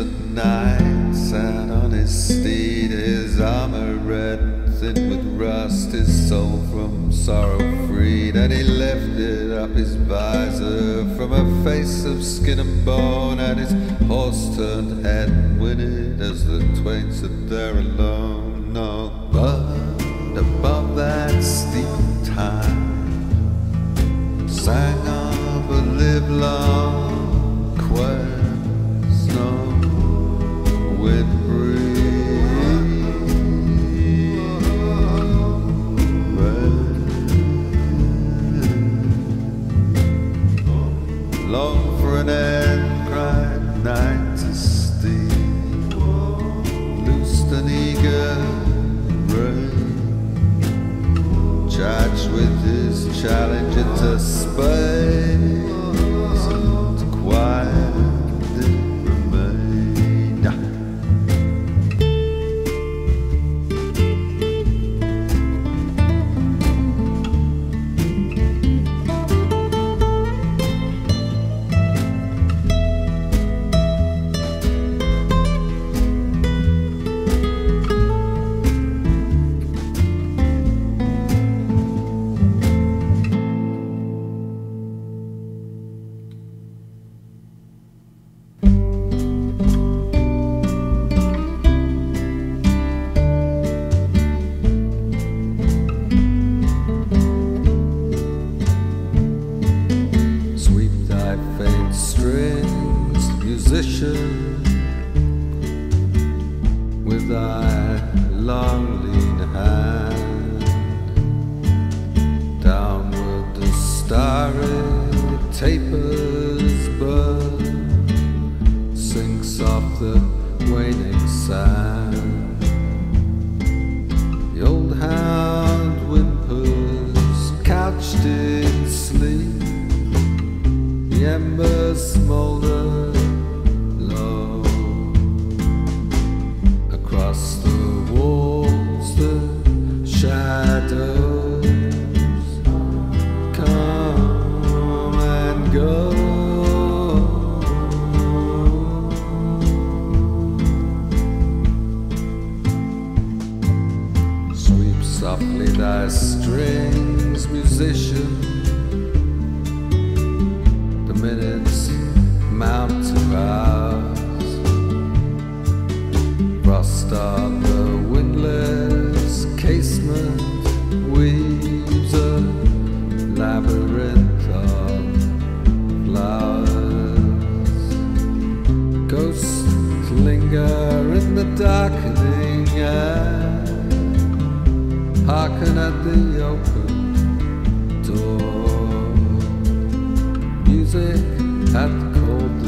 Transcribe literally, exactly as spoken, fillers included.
at night, sat on his steed, his armor red, thin with rust, his soul from sorrow freed. And he lifted up his visor from a face of skin and bone, and his horse turned head and whinnied as the twain stood there alone. No, but above that steep time sang of a livelong quest. Long for an end, cried night to steed, loosed an eager rein, charged with his challenge into space, and quiet did musician, with thy long lean hand, downward the starry tapers burn, sinks off the waning sand. The old hound whimpers, couched in sleep, the embers smolder low. Across the walls the shadows come and go. Sweep softly thy strings, musician, minutes mount to ours. Frost on the windless casement weaves a labyrinth of flowers. Ghosts linger in the darkening air, hearken at the open door. Music at the cold